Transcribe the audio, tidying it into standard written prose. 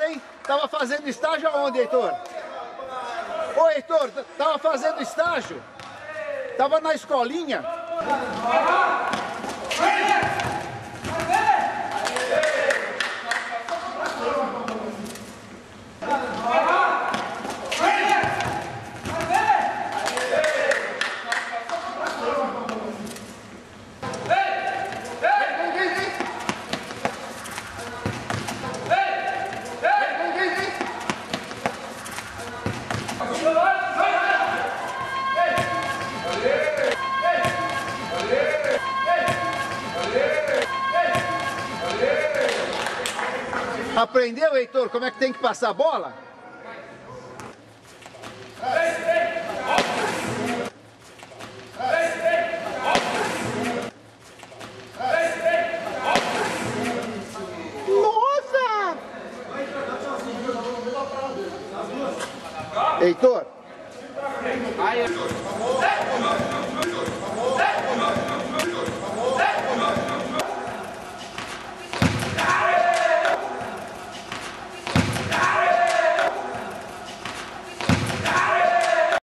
Heitor, hein? Tava fazendo estágio aonde, Heitor? Ô, Heitor, tava fazendo estágio? Tava na escolinha? Aprendeu, Heitor, como é que tem que passar a bola? Nossa! Heitor!